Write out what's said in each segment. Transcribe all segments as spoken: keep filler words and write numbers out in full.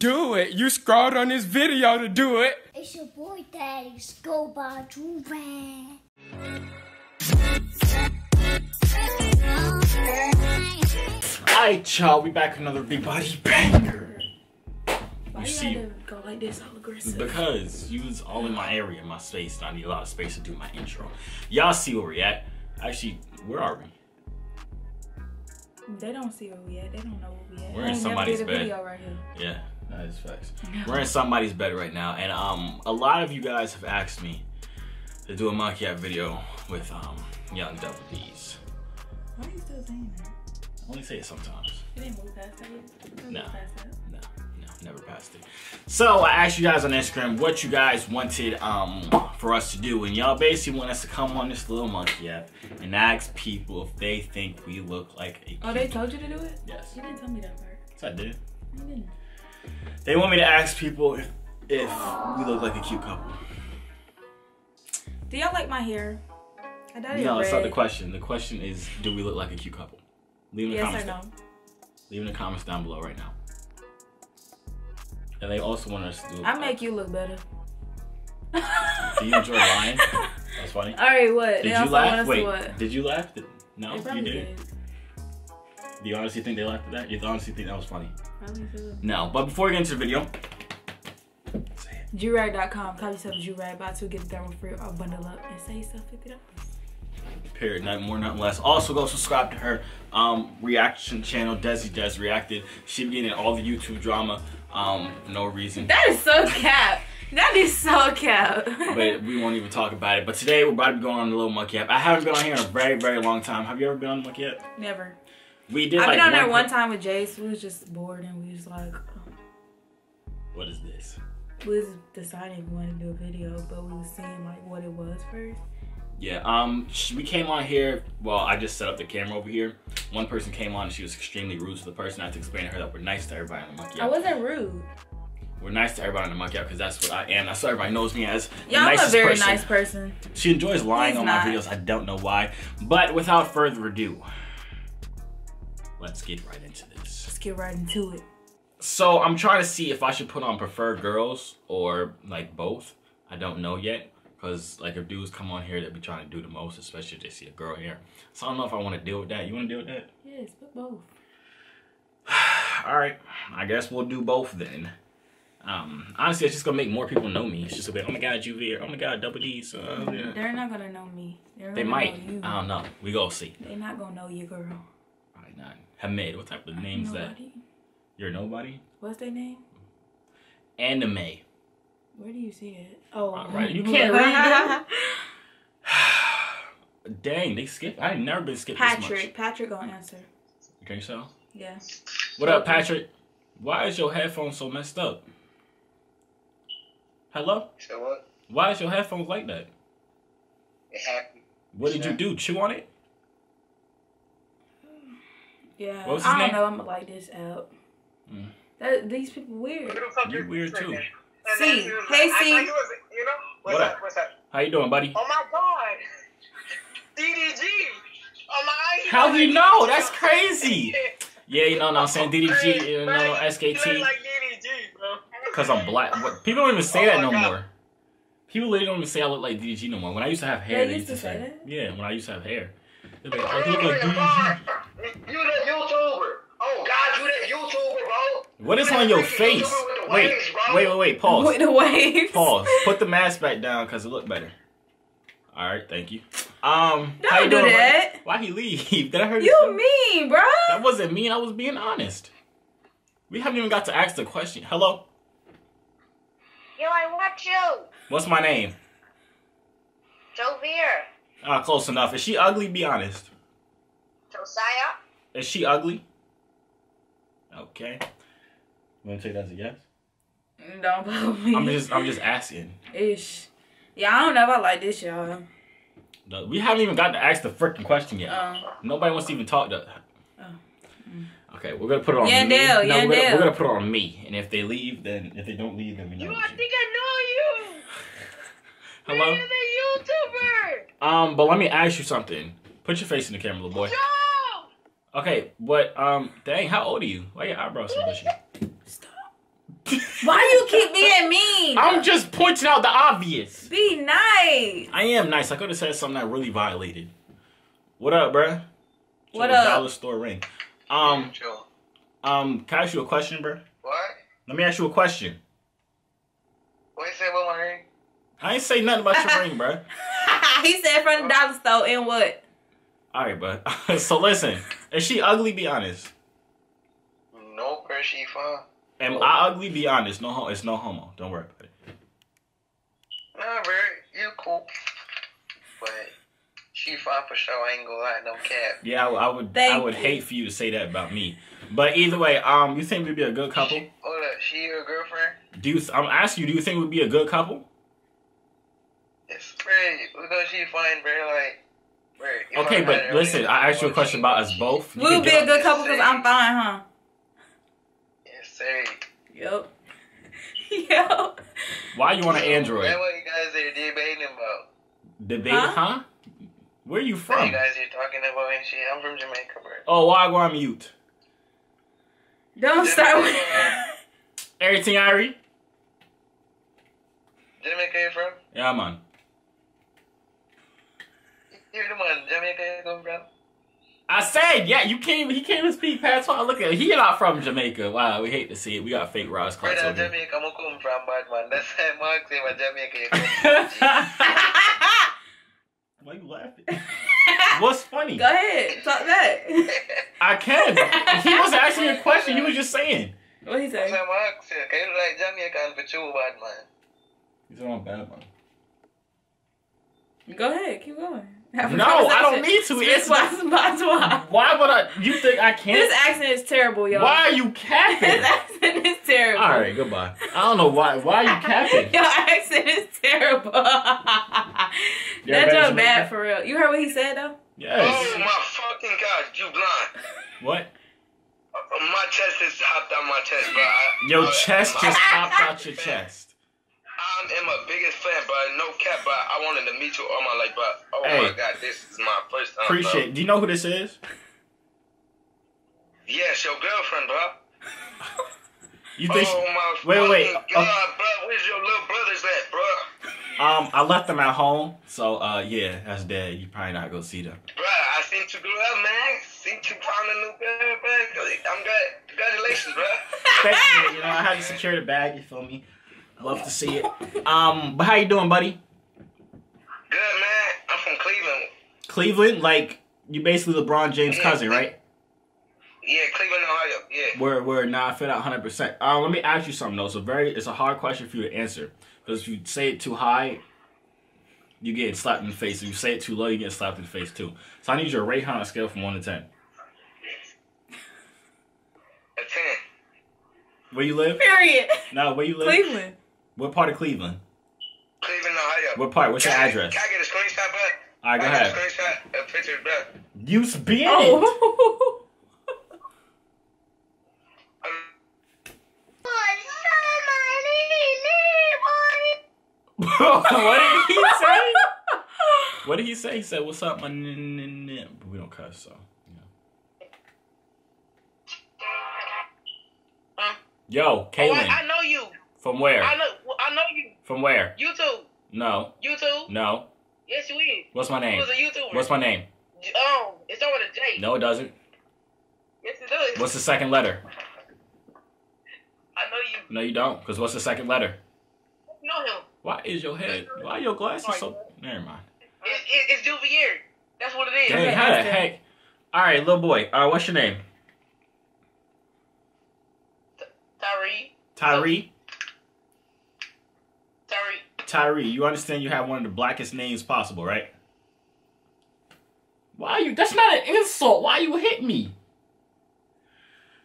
Do it. You scrolled on this video to do it. It's your boy Daddy Go by Joorag. Alright, y'all, we back with another big body banger. Why you see, I go like this all aggressive? Because you was all in my area, my space, and I need a lot of space to do my intro. Y'all see where we at. Actually, where are we? They don't see where we at. They don't know where we at. We're in somebody's bed. Right here. Yeah, that is facts. No. We're in somebody's bed right now, and um, a lot of you guys have asked me to do a Monkey App video with um Young Double D's. Why are you still saying that? I only say it sometimes. You didn't move past that. No, past that. no, no, never past it. So I asked you guys on Instagram what you guys wanted um for us to do, and y'all basically want us to come on this little Monkey App and ask people if they think we look like a. Oh, they told you to do it? Yes. You didn't tell me that part. Yes, I did. You didn't. They want me to ask people if, if we look like a cute couple. Do y'all like my hair? I dyed it No, that's not the question. The question is, do we look like a cute couple? Leave in the yes comments. Or no. Leave in the comments down below right now. And they also want us to. I make you look better. Do you enjoy lying? That's funny. All right, what? Did they you also laugh? Want us Wait, to what? Did you laugh? No, you didn't. Did. Do you honestly think they laughed at that? You honestly think that was funny? Probably so. No, but before we get into the video, say it. Joorag dot com. Call yourself Joorag. Buy two, get the thermal free, or bundle up and save yourself fifty dollars. Period. Nothing more, nothing less. Also, go subscribe to her um, reaction channel, Desi Jazz Des Reacted. She be getting all the YouTube drama um, for no reason. That is so cap. That is so cap. But we won't even talk about it. But today we're about to be going on the little Monkey App. I haven't been on here in a very, very long time. Have you ever been on the Monkey App? Never. We did. I've like been on one there one time with Jace. We was just bored and we was like, oh. What is this? We was deciding we wanted to do a video, but we was seeing like what it was first. Yeah, um, we came on here, well, I just set up the camera over here. One person came on and she was extremely rude to the person. I had to explain to her that we're nice to everybody on the Monkey App. I wasn't rude. We're nice to everybody on the Monkey App because that's what I am. That's what everybody knows me as. Yeah, I'm a very person. nice person. She enjoys lying He's on not. my videos. I don't know why. But without further ado, let's get right into this. Let's get right into it. So I'm trying to see if I should put on preferred girls or like both. I don't know yet. Because, like, if dudes come on here that be trying to do the most, especially if they see a girl here. So, I don't know if I want to deal with that. You want to deal with that? Yes, but both. All right. I guess we'll do both then. Um, honestly, it's just going to make more people know me. It's just going to be, oh, my God, Joovier. Oh, my God, Double D's. Uh, yeah. They're not going to know me. They're they might. Know I don't know. We go see. They're not going to know you, girl. Probably not. Hamid. What type of I'm name nobody. is that? You're nobody? What's their name? Anime. Where do you see it? Oh, all right. You can't read it. Dang, they skipped. I've never been skipped Patrick. this much. Patrick, Patrick gonna answer. You think so? Yeah. What up, Patrick? Why is your headphones so messed up? Hello? Say what? Why is your headphones like that? It happened. What did you do? Chew on it? Yeah. What was his I don't name? know. I'm gonna like this out. Mm. That, these people weird. You're weird too. See, he hey, see. Like, you know, what's what up? up? What's up? How you doing, buddy? Oh my God, D D G. Oh my. How do you know? That's crazy. Yeah, you know, no, I'm saying D D G, you know, S K T. You look like D D G, bro. Cause I'm black. People don't even say oh that no God. more. People literally don't even say I look like D D G no more. When I used to have hair, they, they used to say that. Yeah, when I used to have hair. They'd be like, oh, you look like D D G. You that YouTuber? Oh God, you that YouTuber, bro? What is on your face? Wait, wait, wait, wait, pause. With the waves. Pause. Put the mask back down because it looked better. All right, thank you. Um, Don't how you do doing, that. Buddy? Why he leave? That hurt you. You mean, bro? That wasn't mean. I was being honest. We haven't even got to ask the question. Hello? Yo, I want you. What's my name? Joovier. Ah, close enough. Is she ugly? Be honest. Josiah. Is she ugly? Okay. You want to take that as a yes? Don't bother me. I'm just, I'm just asking. Ish. Yeah, I don't know if I like this, y'all. No, we haven't even got to ask the freaking question yet. Um, Nobody wants to even talk to. Oh. Mm. Okay, we're gonna put it on yeah, me. Deal, no, yeah, we're, gonna, we're gonna put it on me. And if they leave, then if they don't leave, then we know. You, I think I know you. Hello. You're the YouTuber. Um, but let me ask you something. Put your face in the camera, little boy. No. Okay, but um, dang, how old are you? Why are your eyebrows so bushy? Why you keep being mean? I'm just pointing out the obvious. Be nice. I am nice. I could have said something that really violated. What up, bruh? What Joe, up? Dollar store ring. Um, um, can I ask you a question, bruh? What? Let me ask you a question. What you say about my ring? I ain't say nothing about your ring, bruh. He said from the dollar store and what? All right, bruh. So listen, is she ugly? Be honest. No, bruh, she fine. Am oh. I ugly? Be honest. No, it's no homo. Don't worry about it. Nah, bro, you're cool. But she fine for sure. I ain't gonna lie, no cap. Yeah, I, I would. Thank I would you. hate for you to say that about me. But either way, um, you think we'd be a good couple? She, hold up, she your girlfriend? Do you, I'm asking you? Do you think we'd be a good couple? Yes, bro. Because she fine, bro. Like, bro. Okay, but listen, I asked you a question about us both. We would be a good couple because I'm fine, huh? Hey. Yup. Yup. Why you on an Android? That's what you guys are debating about. Debating, huh? huh? Where you from? What you guys are talking about and shit. I'm from Jamaica, bro. Oh, why go on mute? Don't start with everything, Irie. Jamaica you from? Yeah, man. You're the one. Jamaica you come from? I said, yeah, you can't. He can't even speak patois. Look at him. He not from Jamaica. Wow, we hate to see it. We got fake Ross Clark. Right Jamaica, I'm come from bad man. That's how Mark say my Jamaica. Why you laughing? What's funny? Go ahead, talk back. I can. He wasn't asking a question. He was just saying. What he saying? That's how Mark say. Can you like Jamaica for true bad man? He's on bad man. Go ahead, keep going. No, I don't need to. It's why, why would I? You think I can't? This accent is terrible, y'all. Why are you capping? This accent is terrible. All right, goodbye. I don't know why. Why are you capping? Your accent is terrible. That joke bad for real. You heard what he said though? Yes. Oh my fucking god, you blind? What? Uh, my chest just hopped out my chest, bro. I, your uh, chest just hopped out your chest. I'm in my biggest fan, bro. No cap, bro. I wanted to meet you all my life, bro. Oh hey, my god, this is my first time. Appreciate it. Do you know who this is? Yes, your girlfriend, bro. You think? Oh my wait, wait. god, uh, bro. Where's your little brothers at, bro? Um, I left them at home, so uh, yeah, that's dead. You probably not gonna see them. Bro, I seen you grow up, man. Seen you found a new girl, bro. I'm glad. Congratulations, bro. Thank you. You know, I had to secure the bag. You feel me? Love to see it. Um, but how you doing, buddy? Good, man. I'm from Cleveland. Cleveland? Like, you basically LeBron James' yeah, cousin, right? Yeah, Cleveland, Ohio. Yeah. We're, we're, nah, I fit out one hundred percent. Uh, let me ask you something, though. It's a, very, it's a hard question for you to answer. Because if you say it too high, you get slapped in the face. If you say it too low, you get slapped in the face, too. So I need your rate on a scale from one to ten. A ten. Where you live? Period. No, where you live? Cleveland. What part of Cleveland? Cleveland, Ohio. What part? What's your address? Can I get a screenshot, bro? All right, go ahead. Can I get a screenshot, a picture, bro? You spin oh. it. What did he say? What did he say? He said, "What's up, my n-n-n-n-n-n-" But we don't cuss, so. Yeah. Huh? Yo, Kaylin. Oh, I, I know you. From where? I know, I know you. From where? YouTube. No. YouTube? No. Yes, you is. What's my name? You was a YouTuber. What's my name? Um, it's over the J. No, it doesn't. Yes, it does. What's the second letter? I know you. No, you don't, because what's the second letter? You know him. Why is your head? Why are your glasses so... Never mind. It, it, it's Joovier. That's what it is. Dang, how the heck? All right, little boy. Uh, what's your name? Tyree. Tyree? Tyree. Tyree, you understand you have one of the blackest names possible, right? Why are you... That's not an insult. Why you hit me?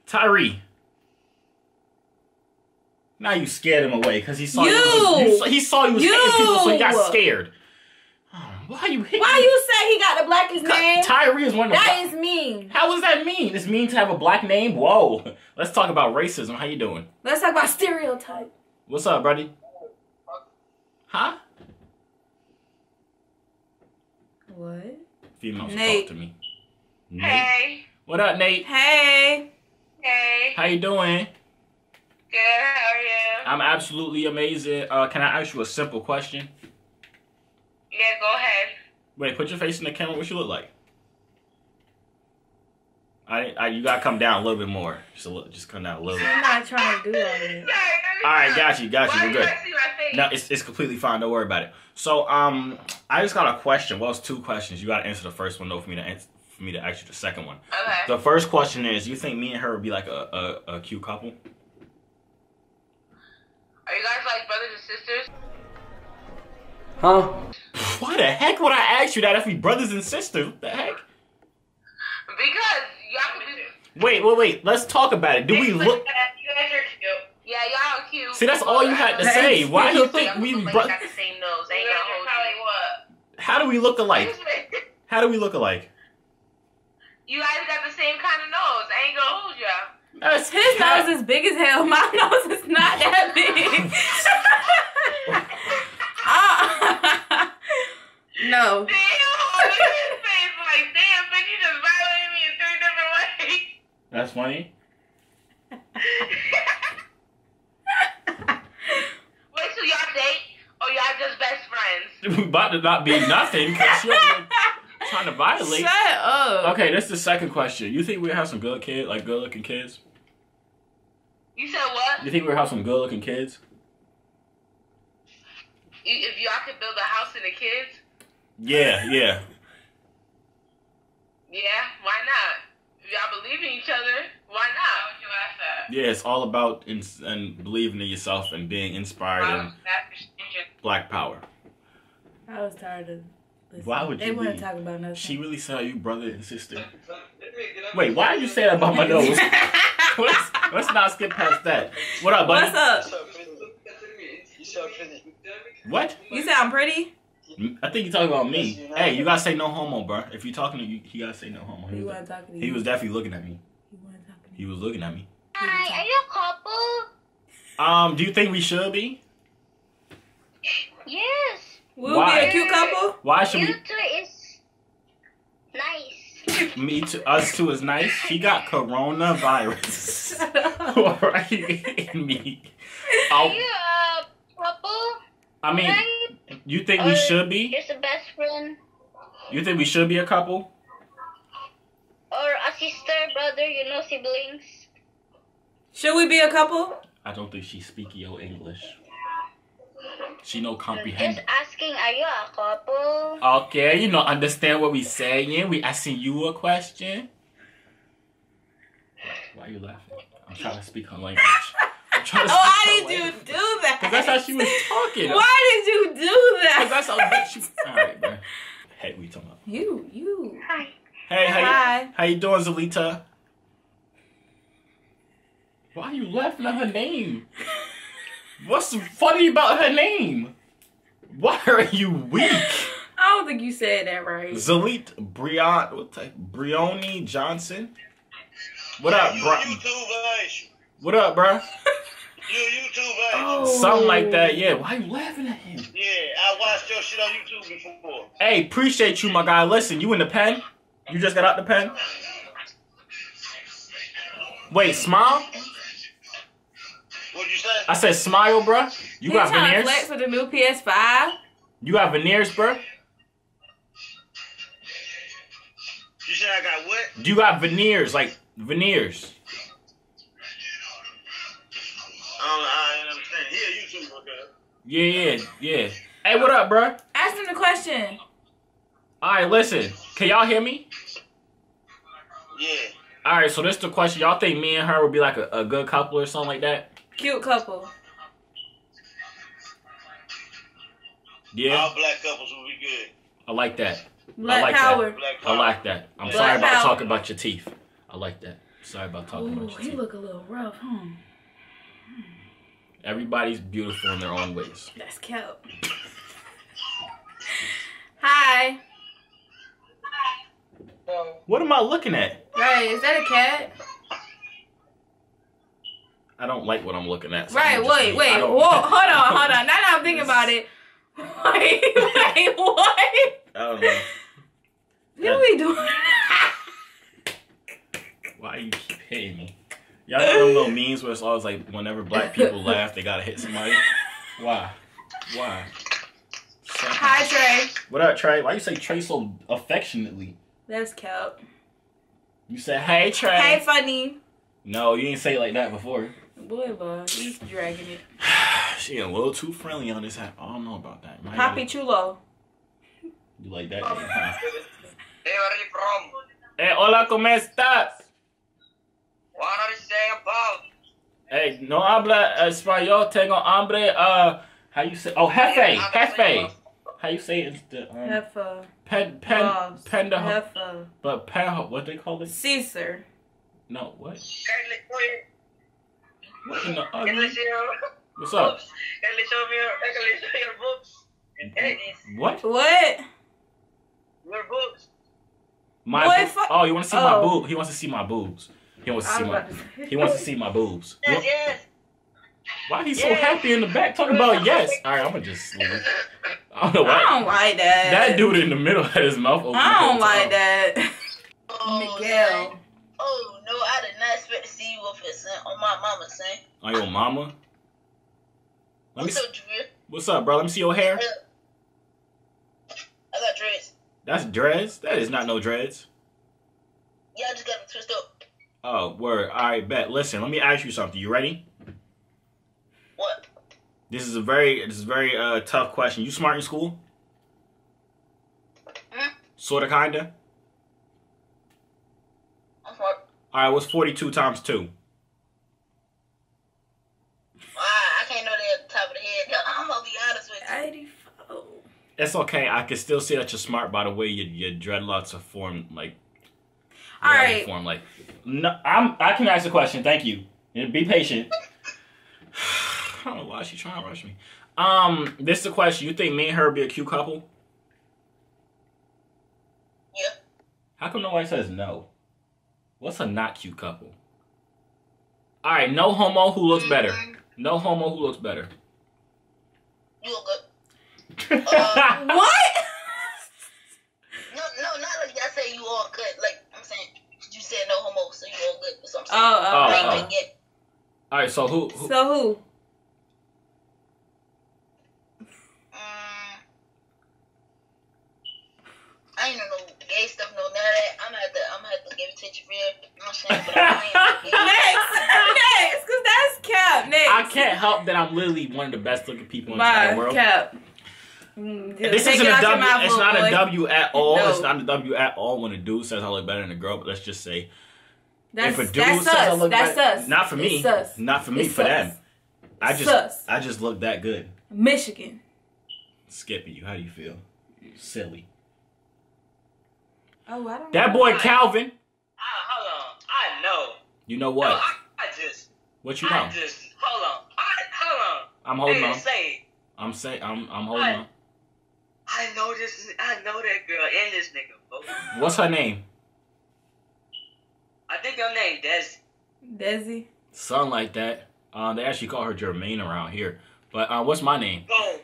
Tyree. Now you scared him away because he saw you. You, you, saw, he saw you was you. hitting people, so he got scared. Why you hit Why me? you say he got the blackest name? Tyree is one of the... That is mean. How is that mean? It's mean to have a black name? Whoa. Let's talk about racism. How you doing? Let's talk about stereotype. What's up, buddy? Huh? What? Females Nate. talk to me. Nate. Hey. What up, Nate? Hey. Hey. How you doing? Good. Good, how are you? I'm absolutely amazing. Uh, can I ask you a simple question? Yeah, go ahead. Wait, put your face in the camera. What you look like? I, I you gotta come down a little bit more. Just a little, just come down a little bit. I'm not trying to do all this. All right, got you, got you. Why We're good. You no, it's it's completely fine. Don't worry about it. So, um, I just got a question. Well, it's two questions. You gotta answer the first one though for me to answer, for me to ask you the second one. Okay. The first question is, you think me and her would be like a a, a cute couple? Are you guys like brothers and sisters? Huh? Why the heck would I ask you that if we brothers and sisters? What the heck? Because y'all could be... Wait, wait, wait. Let's talk about it. Do we look... You guys are cute. Yeah, y'all are cute. See, that's all you had to say. Why do you think we... Bro- got the same nose. They ain't gonna hold you. What? How do we look alike? How do we look alike? You guys got the same kind of nose. I ain't gonna hold y'all. That's His cat. nose is big as hell. My nose is not that big. uh, no. Damn, his face like, damn, bitch, you just violated me in three different ways. That's funny. Wait, so y'all date or y'all just best friends? We about to not be nothing because she'll be trying to violate. Shut up. Okay, that's the second question. You think we have some good kids, like good looking kids? You said what? You think we have some good looking kids? If y'all could build a house and the kids? Yeah, yeah. Yeah, why not? If y'all believe in each other, why not? Why would you ask that? Yeah, it's all about in, and believing in yourself and being inspired in Black Power. I was tired of listening. Why would you? They want to talk about nothing. She really saw you, brother and sister. Wait, why did you say that about my nose? let's, let's not skip past that. What up, buddy? What's up? What? You said I'm pretty? I think you're talking about me. Hey, you gotta say no homo, bro. If you're talking to you, you gotta say no homo. He, he, was, to he was definitely looking at me. He, to he was looking at me. Hi, are you a couple? Um, do you think we should be? Yes. We'll Why? be a cute couple? Why should you we? You two is nice. Me too. Us two is nice. She got coronavirus. Right in me. Are you a couple? I mean, right? you think or we should be? You're the best friend. You think we should be a couple? Or a sister, brother, you know, siblings. Should we be a couple? I don't think she speak your English. She no comprehend. Just asking, are you a couple? Okay, you know, understand what we saying. We asking you a question. Why are you laughing? I'm trying to speak her language. Why did you do that? Because that's how she was talking. Why did you do that? Because that's how bitch you... Alright, bro. Hey, what are you talking about? You, you. Hi. Hey, how Hi. You, how you doing, Zelita? Why are you laughing at her name? What's funny about her name? Why are you weak? I don't think you said that right. Zelita Brion... What type? Brioni Johnson? What up, bro? What up, bro? You YouTube, right? Oh. Something like that, yeah. Why are you laughing at him? Yeah, I watched your shit on YouTube before. Hey, appreciate you, my guy. Listen, you in the pen? You just got out the pen? Wait, smile? What'd you say? I said smile, bruh. You He's got veneers? Flex with the new P S five. You got veneers, bruh? You said I got what? You got veneers, like veneers. Yeah, yeah, yeah. Hey, what up, bro? Ask him the question. All right, listen. Can y'all hear me? Yeah. All right, so this is the question. Y'all think me and her would be like a, a good couple or something like that? Cute couple. Yeah. All black couples would be good. I like that. Black I like power. That. Black power. I like that. I'm black sorry about power. talking about your teeth. I like that. Sorry about talking Ooh, about your you teeth. You look a little rough, huh? Everybody's beautiful in their own ways. That's cute. Hi. What am I looking at? Right, is that a cat? I don't like what I'm looking at. So right, wait, saying, wait, whoa, hold on, hold on. Now that I'm thinking about it. Wait, wait, what? I don't know. What are we doing? Why you keep hitting me? Y'all know them little memes where it's always like, whenever black people laugh, they gotta hit somebody. Why? Why? Something. Hi, Trey. What up, Trey? Why you say Trey so affectionately? That's cute. You said, hey, Trey. Hey, funny. No, you didn't say it like that before. Boy, boy, he's dragging it. She a little too friendly on this app. I don't know about that. Might Happy Chulo. You like that? Hey, where are you from? Hey, hola, como estas? What are you saying about? Hey, no habla español, tengo hambre. Uh, how you say? Oh, jefe, jefe. How you say it's the um, jefe. Pen, pen, Boss. Penda. Jefe. But pen, what they call it? Caesar. No, what? What in the other? What's up? Can you show me your, can you show your books? What? What? Your boobs. My Boy, bo oh, you want to see oh. my boob? He wants to see my boobs. He wants to see I'm my. To he wants to see my boobs. Yes, yes. Why are you so yes. happy in the back talking about yes? All right, I'm gonna just. Leave. I don't know why. I don't like that. That dude in the middle had his mouth open. I don't like that. Oh, Miguel. Oh no, I did not expect to see you with his son on my mama's son. On your mama? Let What's me. Up, What's up, bro? Let me see your hair. I got dreads. That's dreads? That is not no dreads. Yeah, I just got them twist up. Oh, word. All right, bet. Listen, let me ask you something. You ready? What? This is a very, this is a very uh, tough question. You smart in school? Mm-hmm. Sorta, kinda? I'm smart. All right, what's forty-two times two? It's okay. I can still see that you're smart by the way your your dreadlocks are formed. Like, all right. Form, like, no, I'm. I can ask a question. Thank you. And be patient. I don't know why she's trying to rush me. Um, this is a question. You think me and her would be a cute couple? Yeah. How come nobody says no? What's a not cute couple? All right. No homo. Who looks better? No homo. Who looks better? You look good. Uh, what? No, no, not like I say you all good. Like I'm saying, you said no homo, so you all good. That's what I'm saying. Oh, oh, oh. Get... All right, so who, who? So who? Um, I ain't know gay stuff, no none of that. I'm gonna have to, I'm gonna have to give it to you real. I'm saying, but I'm next, next, cause that's cap. Next, I can't help that I'm literally one of the best looking people in Bye, the world. Cap. Mm, this isn't a W. It's vote, not boy. a W at all. No. It's not a W at all when a dude says I look better than a girl. But let's just say, that's, if a dude says us. I look that's better, us. not for me, not for me, it's for us. them. I just, us. I just look that good. Michigan. Skippy, you. How do you feel? Silly. Oh, I don't. That know. boy Calvin. I, hold on. I know. You know what? No, I, I just. What you know? I just hold on. I hold on. I'm holding on. Say, I'm saying. I'm. I'm holding I, on. I know this. I know that girl and this nigga. Bro. What's her name? I think her name Desi. Desi. Something like that. Uh, they actually call her Jermaine around here. But uh, what's my name? Oh,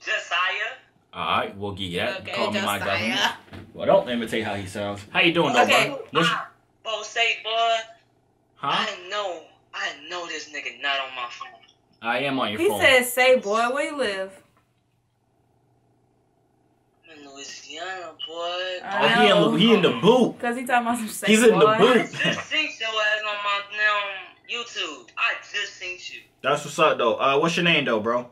Josiah. All right, we'll get that. Okay, call me Josiah. my guy. Well, don't imitate how he sounds. How you doing, though, okay. bro? What's... I, bro, say, boy. Huh? I know. I know this nigga not on my phone. I am on your he phone. He said, "Say, boy, where you live?" Louisiana, boy. I oh, know. He, in, he in the boot. Cause he talking about some sex. He's in boy. the boot. I just seen your ass on my damn YouTube. I just seen you. That's what's up, though. Uh, what's your name, though, bro?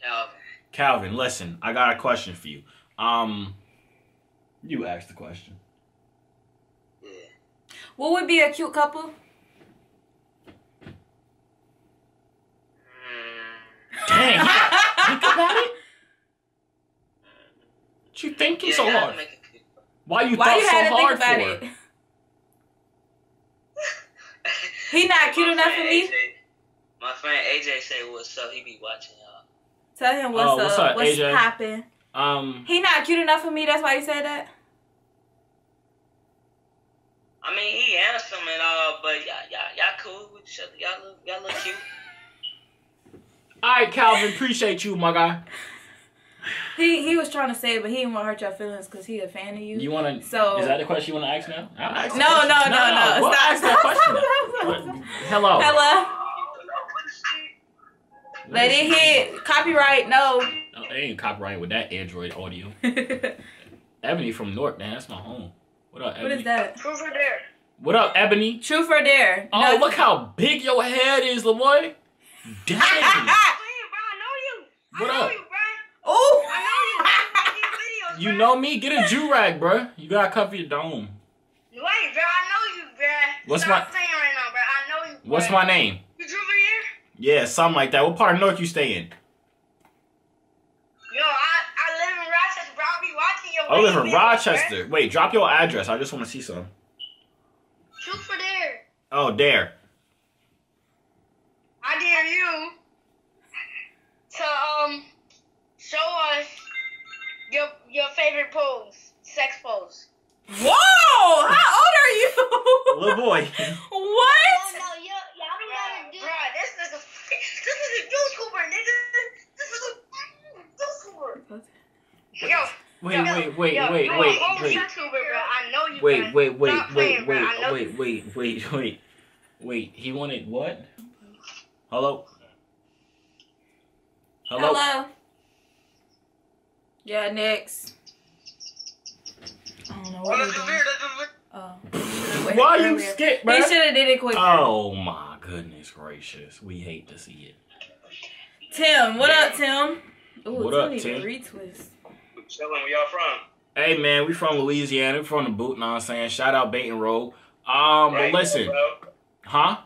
Calvin. Calvin, listen, I got a question for you. Um, you asked the question. Yeah. What would be a cute couple? Mm. Dang. Think about it. You thinking yeah, so hard? Why you Why thought you had so to hard think about for? It? He not cute enough for me. A J, my friend A J say what's up. He be watching y'all. Tell him what's, uh, what's up. up. What's poppin'? Um, he not cute enough for me. That's why you said that. I mean, he handsome and all, but y'all, y'all, y'all cool with each other. Y'all look, y'all look cute. All right, Calvin. Appreciate you, my guy. He he was trying to say it, but he didn't want to hurt your feelings because he a fan of you. You want to? So is that the question you want to ask now? I'll ask no, no, no, no, no, no. We'll stop, ask that question. Stop, stop, stop. Hello. Hello. Let it hit. Copyright, no. No, they ain't copyright with that Android audio. Ebony from North, man, that's my home. What up, Ebony? What is that? Truth or Dare. What up, Ebony? Truth or Dare. Oh, no, look how big your head is, LaMoy. Dang. Please, bro, I know you. I what know up? You, bro. Ooh. I know you. Videos, you know me? Get a Joorag, bro. You gotta cover your dome. Wait, bro, I know you, bro. What's Stop my saying right now, bro? I know you. Bro. What's my name? You Joovier? Yeah, something like that. What part of North you stay in? Yo, I, I live in Rochester, bro. I'll be watching your I live in Rochester. Bro. Wait, drop your address. I just want to see some. Truth or Dare. Oh, Dare. I dare you to um show us your your favorite pose, sex pose. Whoa! How old are you? Little boy. What? Oh, no, you, y'all don't gotta do it. Bruh, this is a this is a YouTuber, nigga. This is a YouTuber. Yo. Wait, yo, wait, wait, yo, wait, wait, wait, wait. YouTuber, bro. I know you. Wait, wait, wait, wait, playing, wait, wait, wait, wait, wait, wait, wait. He wanted what? Hello? Hello? Hello? Yeah, next. I don't know what oh, we're doing. Oh. Why you skip, bro? He should have did it quicker. Oh, my goodness gracious. We hate to see it. Tim, what yeah. up, Tim? Ooh, what up, Tim? Retwist. Chillin', where y'all from? Hey, man, we from Louisiana. We from the boot, know what I'm saying? Shout out Bait and Roll. Um, right, but listen. Bro. Huh?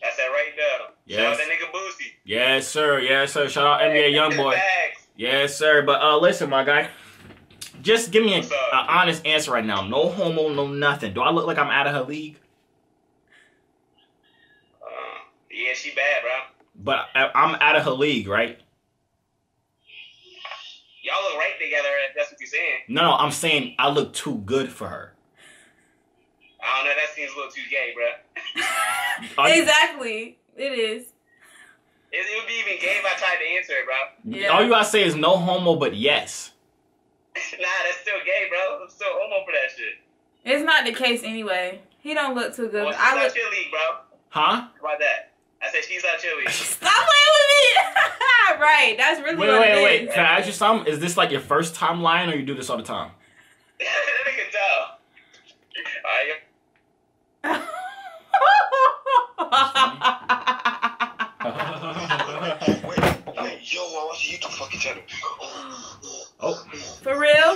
That's that right there. Yes. Shout out that nigga Boosie. Yes, sir. Yes, sir. Shout out N B A Youngboy. Yes, sir. But uh, listen, my guy. Just give me an honest answer right now. No homo, no nothing. Do I look like I'm out of her league? Uh, yeah, she bad, bro. But I, I'm out of her league, right? Y'all look right together if that's what you're saying. No, no, I'm saying I look too good for her. I don't know. That seems a little too gay, bro. Exactly. It is. It, it would be even gay if I tried to answer it, bro. Yeah. All you gotta say is no homo, but yes. Nah, that's still gay, bro. I'm still homo for that shit. It's not the case anyway. He don't look too good. Well, she's I out your league, bro. Huh? About that? I said she's out your league. Stop playing with me! Right, that's really Wait, what wait, it wait. Is. Can I ask you something? Is this like your first time lying, or you do this all the time? I can tell. All right, yeah. Oh, for real?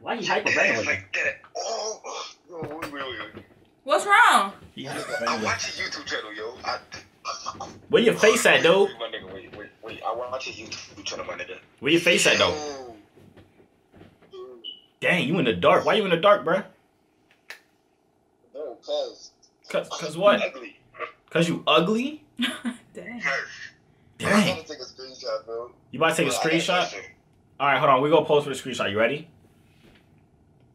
Why you hyperventilating? What's wrong? I'm watching YouTube channel, yo. Where your face at, though? Wait, wait, wait. I watch a YouTube channel, my nigga. Where your face at, though? Dang, you in the dark. Why you in the dark, bruh? Cause, cause, cause what? Ugly. Cause you ugly? Dang. Dang. I'm about to take a screenshot, bro. You about to take bro, a screenshot? All right, hold on. We gonna post for the screenshot. You ready?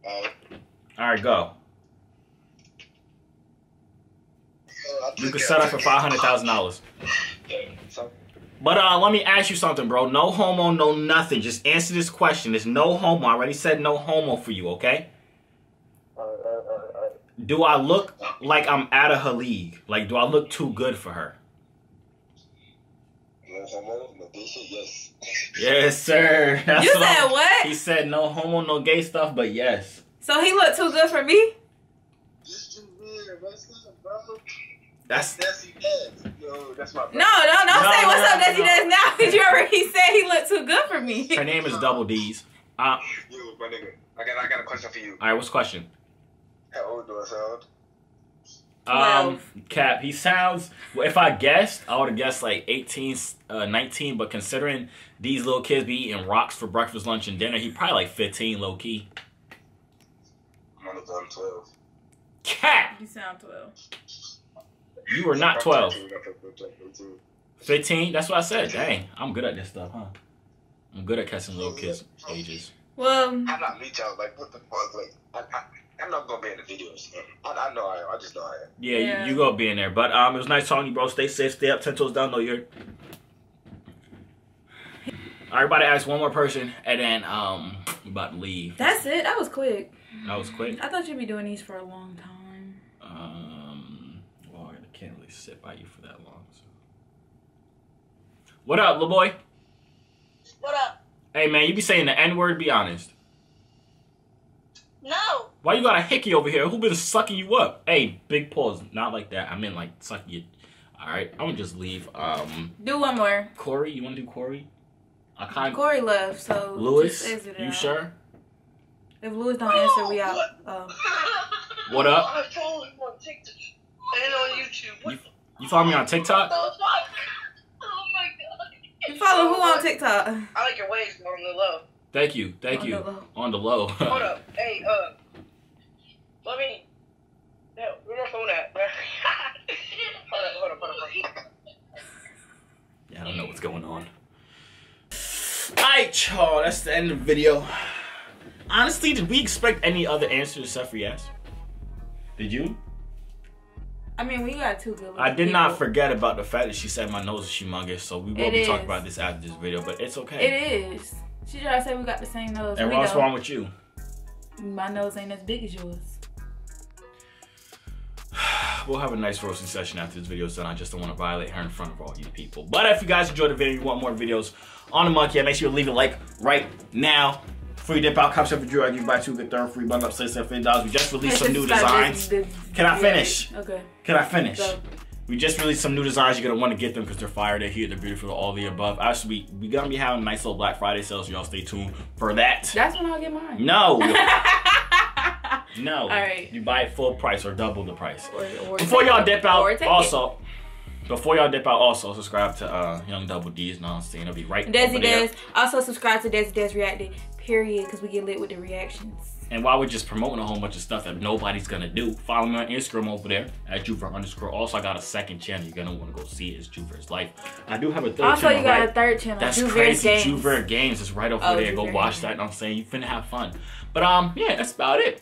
All right. All right, go. Uh, you can set up for five hundred thousand dollars. But uh, let me ask you something, bro. No homo, no nothing. Just answer this question. There's no homo. I already said no homo for you, okay? Do I look like I'm out of her league? Like, do I look too good for her? No homo, no gay shit, yes. Yes, sir. That's you what said I'm, what? He said no homo, no gay stuff, but yes. So he looked too good for me? That's too weird. What's up, bro? That's Desi Jazz. Yo, that's my brother. No, no, don't no, say what's no, up, Desi Jazz no. now, because you already said he looked too good for me. Her name is Double D's. Uh, Yo, my nigga, I got, I got a question for you. All right, what's the question? How old do I sound? Um, Cap, he sounds, well, if I guessed, I would have guessed like eighteen, uh, nineteen, but considering these little kids be eating rocks for breakfast, lunch, and dinner, he probably like fifteen, low-key. I'm gonna go twelve. Cap! You sound twelve. You are not twelve. fifteen? That's what I said. Dang, I'm good at this stuff, huh? I'm good at catching little kids' ages. Well, I'm not me, child. Like, what the fuck? Like, I... I I'm not gonna be in the videos. I, I know I am. I just know I am. Yeah, yeah. You, you gonna be in there. But um, it was nice talking to you, bro. Stay safe. Stay up. Ten toes down. Know you're. All right, about to ask one more person, and then um, I'm about to leave. That's it. That was quick. That was quick. I thought you'd be doing these for a long time. Um, well, I can't really sit by you for that long. So. What up, little boy? What up? Hey, man, you be saying the N-word. Be honest. No. Why you got a hickey over here? Who been sucking you up? Hey, big pause. Not like that. I meant like sucking you. All right, I'm gonna just leave. Um, do one more. Corey, you wanna do Corey? I kinda... Corey left, so Lewis, just you out. Sure? If Lewis don't answer, we out. Oh. What up? I told him on TikTok and on YouTube. You, you follow me on TikTok? Oh my God. You follow who on TikTok? I like your ways on the low. Thank you, thank on you. The on the low. Hold up, hey, uh, let me. Where my phone at? Hold up, hold up, hold up, hold up. Yeah, I don't know what's going on. Alright, y'all, that's the end of the video. Honestly, did we expect any other answers except for yes? Did you? I mean, we got two good ones. I did people. not forget about the fact that she said my nose is humongous, so we will it be is. talking about this after this video, but it's okay. It is. She tried to say we got the same nose. And we what's don't. wrong with you? My nose ain't as big as yours. We'll have a nice roasting session after this video is done. I just don't want to violate her in front of all you people. But if you guys enjoyed the video, you want more videos on the Monkey App, make sure you leave a like right now. Free dip out, cop shop for Joorag. You can buy two, get third free bundle up, six seven dollars. We just released some new designs. Can I finish? Okay. Can I finish? So. We just released some new designs. You're gonna want to get them because they're fire. They're here. They're beautiful. All the above. Actually, we we gonna be having a nice little Black Friday sales. Y'all stay tuned for that. That's when I'll get mine. No. No. All right. You buy it full price or double the price. Or, or before y'all dip out, also. It. Before y'all dip out, also subscribe to uh, Young Double D's. No, I'm saying it'll be right. Desi Des. Also subscribe to Desi Des Reacted. Period. Because we get lit with the reactions. And while we're just promoting a whole bunch of stuff that nobody's gonna do, follow me on Instagram over there at Joovier underscore. Also, I got a second channel. You're gonna want to go see it. It's Joovier's Life. I do have a third also, channel. Also, you got right? a third channel. That's Joovier's crazy. Games. Joovier Games is right over oh, there. Joovier go watch that. You know what I'm saying? You finna have fun. But um, yeah, that's about it.